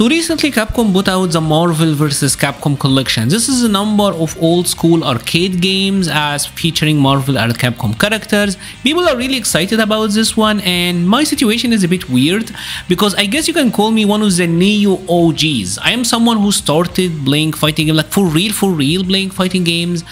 So recently Capcom put out the Marvel vs. Capcom collection. This is a number of old school arcade games as featuring Marvel and Capcom characters. People are really excited about this one, and my situation is a bit weird because I guess you can call me one of the Neo OGs. I am someone who started playing fighting games, like for real playing fighting games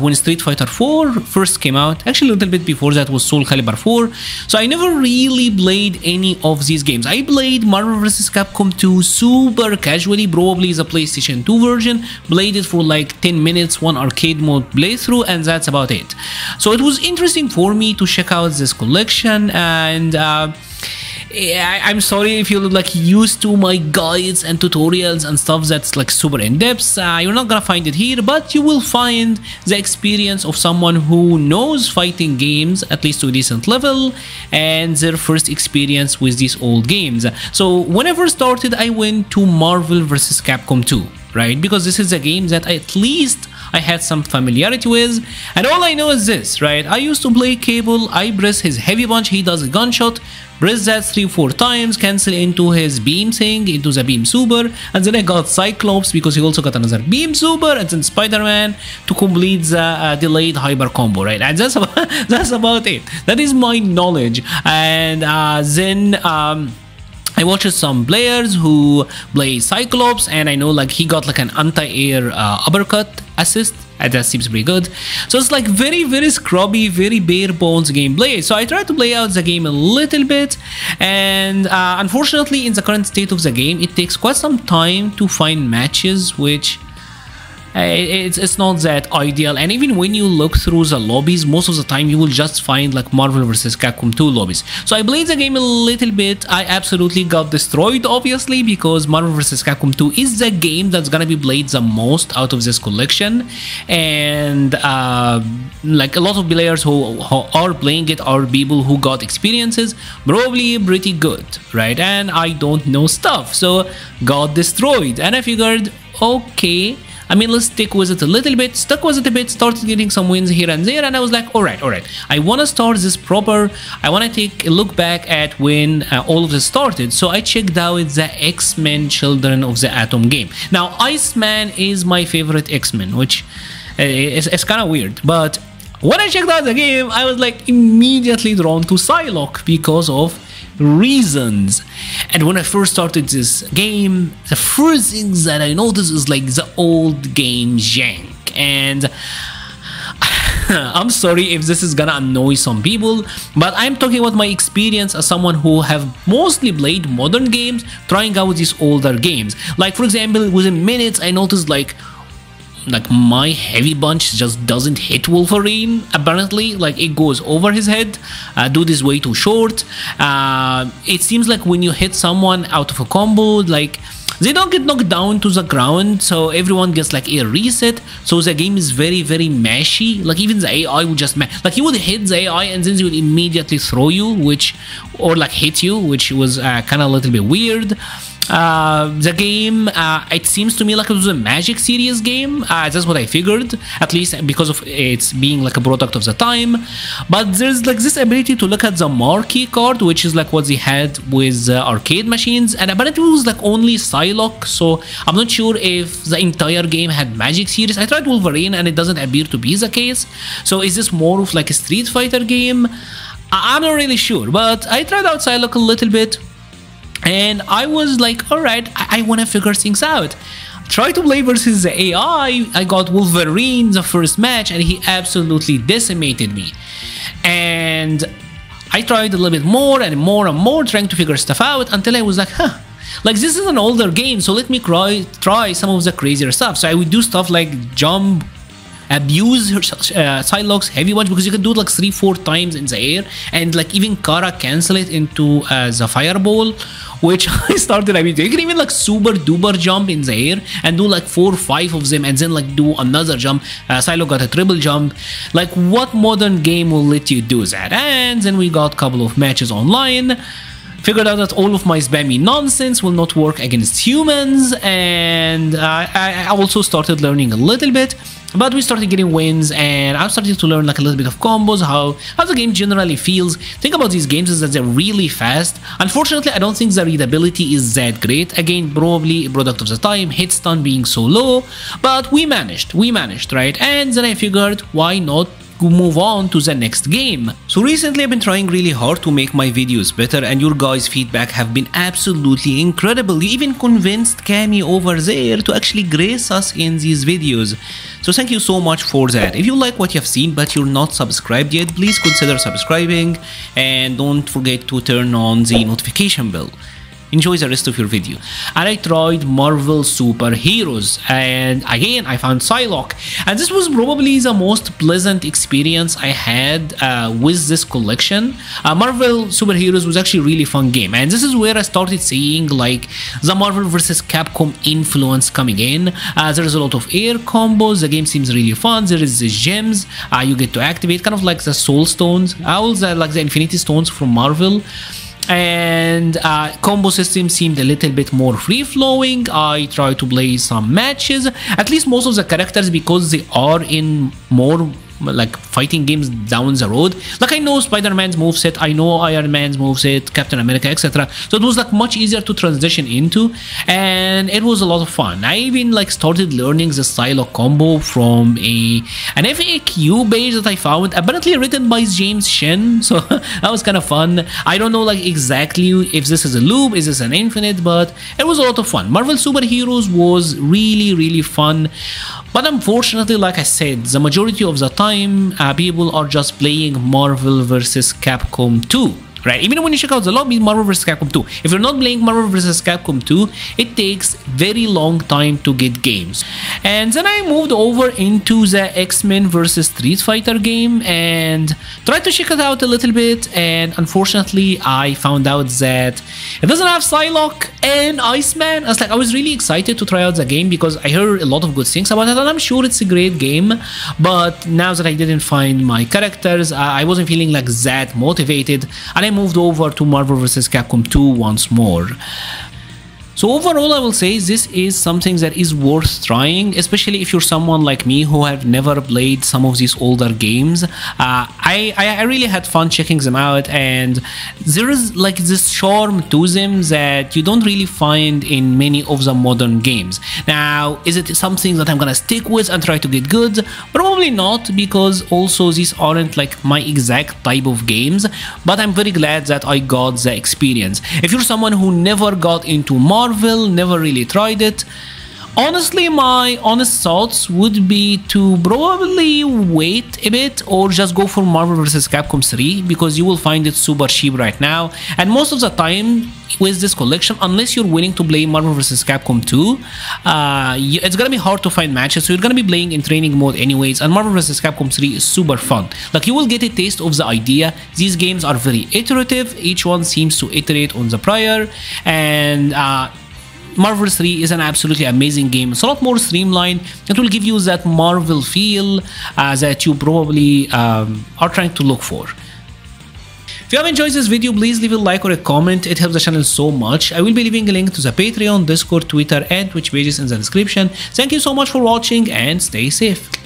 when Street Fighter 4 first came out. Actually a little bit before that was Soul Calibur 4. So I never really played any of these games. I played Marvel vs. Capcom 2 super casually, probably the PlayStation 2 version, played it for like 10 minutes, one arcade mode playthrough, and that's about it. So it was interesting for me to check out this collection, and I'm sorry if you're like used to my guides and tutorials and stuff that's like super in-depth. You're not gonna find it here, but you will find the experience of someone who knows fighting games, at least to a decent level, and their first experience with these old games. So when I first started, I went to Marvel vs. Capcom 2, right? Because this is a game that at least I had some familiarity with, and all I know is this, right? I used to play Cable. I press his heavy punch, he does a gunshot, press that 3-4 times, cancel into his beam thing, into the beam super, and then I got Cyclops because he also got another beam super, and then Spider-Man to complete the delayed hyper combo, right? And that's about it. That is my knowledge. And then I watched some players who play Cyclops, and I know like he got like an anti-air uppercut assist, and that seems pretty good. So it's like very scrubby, very bare bones gameplay. So I tried to play out the game a little bit, and unfortunately in the current state of the game it takes quite some time to find matches, which it's not that ideal. And even when you look through the lobbies, most of the time you will just find like Marvel vs. Capcom 2 lobbies. So I played the game a little bit. I absolutely got destroyed, obviously, because Marvel vs. Capcom 2 is the game that's gonna be played the most out of this collection, and like a lot of players who are playing it are people who got experiences probably pretty good, right? And I don't know stuff, so got destroyed. And I figured, okay, I mean, let's stick with it a little bit, started getting some wins here and there, and I was like, all right, I want to start this proper. I want to take a look back at when all of this started. So I checked out the X-Men Children of the Atom game. Now, Iceman is my favorite X-Men, which is kind of weird, but when I checked out the game, I was like immediately drawn to Psylocke because of reasons. And when I first started this game, the first things that I noticed is like the old game jank, and I'm sorry if this is gonna annoy some people, but I'm talking about my experience as someone who have mostly played modern games, trying out these older games. Like for example, within minutes I noticed like my heavy punch just doesn't hit Wolverine, apparently. Like it goes over his head. Dude is way too short. It seems like when you hit someone out of a combo, like they don't get knocked down to the ground, so everyone gets like a reset. So the game is very mashy. Like even the AI would just like he would hit the AI and then he would immediately throw you, which, or like hit you, which was kind of a little bit weird. The game, it seems to me like it was a Magic series game. That's what I figured, at least because of it's being like a product of the time. But there's like this ability to look at the marquee card, which is like what they had with arcade machines, and apparently it was like only Psylocke. So I'm not sure if the entire game had Magic series. I tried Wolverine and it doesn't appear to be the case. So is this more of like a Street Fighter game? I'm not really sure, but I tried out Psylocke a little bit, and I was like, all right, I want to figure things out. Try to play versus the AI. I got Wolverine the first match, and he absolutely decimated me. And I tried a little bit more and more and more, trying to figure stuff out, until I was like, huh, like this is an older game, so let me try some of the crazier stuff. So I would do stuff like jump, abuse Psylocke's heavy punch, because you can do it like 3-4 times in the air, and like even Kara cancel it into the fireball, which I started. I mean, you can even like super duper jump in the air and do like 4 or 5 of them, and then like do another jump. Psylocke got a triple jump. Like what modern game will let you do that? And then we got a couple of matches online. figured out that all of my spammy nonsense will not work against humans, and I also started learning a little bit. But we started getting wins, and I started to learn like a little bit of combos, how the game generally feels. Think about these games is that they're really fast. Unfortunately, I don't think the readability is that great. Again, probably a product of the time, hit stun being so low. But we managed, right? And then I figured, why not move on to the next game? So recently I've been trying really hard to make my videos better, and your guys' feedback have been absolutely incredible. You even convinced Cammy over there to actually grace us in these videos, so thank you so much for that. If you like what you've seen but you're not subscribed yet, please consider subscribing, and don't forget to turn on the notification bell. Enjoy the rest of your video. And I tried Marvel superheroes, and again I found Psylocke, and this was probably the most pleasant experience I had with this collection. Marvel superheroes was actually a really fun game, and this is where I started seeing like the Marvel vs. Capcom influence coming in. There is a lot of air combos. The game seems really fun. There is the gems you get to activate, kind of like the soul stones, all the like the infinity stones from Marvel. And combo system seemed a little bit more free-flowing. I tried to play some matches, at least most of the characters, because they are in more like fighting games down the road. Like I know Spider-Man's moveset, I know Iron Man's moveset, Captain America, etc. So it was like much easier to transition into, and it was a lot of fun. I even like started learning the Psylocke combo from an FAQ page that I found, apparently written by James Shin, so that was kind of fun. I don't know like exactly if this is a loop, is this an infinite, but it was a lot of fun. Marvel Superheroes was really fun, but unfortunately, like I said, the majority of the time people are just playing Marvel vs. Capcom 2, right? Even when you check out the lobby, Marvel vs. Capcom 2. If you're not playing Marvel vs. Capcom 2, it takes very long time to get games. And then I moved over into the X-Men vs. Street Fighter game and tried to check it out a little bit. And unfortunately, I found out that it doesn't have Psylocke and Iceman. I was really excited to try out the game because I heard a lot of good things about it, and I'm sure it's a great game. But now that I didn't find my characters, I wasn't feeling like that motivated, and I moved over to Marvel vs. Capcom 2 once more. So overall, I will say this is something that is worth trying, especially if you're someone like me who have never played some of these older games. I really had fun checking them out, and there is like this charm to them that you don't really find in many of the modern games. Now, is it something that I'm gonna stick with and try to get good? Probably not, because also these aren't like my exact type of games, but I'm very glad that I got the experience. If you're someone who never got into Marvel, never really tried it, honestly, my honest thoughts would be to probably wait a bit or just go for Marvel vs. Capcom 3, because you will find it super cheap right now. And most of the time with this collection, unless you're willing to play Marvel vs. Capcom 2, it's gonna be hard to find matches, so you're gonna be playing in training mode anyways, and Marvel vs. Capcom 3 is super fun. Like, you will get a taste of the idea. These games are very iterative. Each one seems to iterate on the prior, and Marvel 3 is an absolutely amazing game. It's a lot more streamlined. It will give you that Marvel feel that you probably are trying to look for. If you have enjoyed this video, please leave a like or a comment. It helps the channel so much. I will be leaving a link to the Patreon, Discord, Twitter, and Twitch pages in the description. Thank you so much for watching, and stay safe.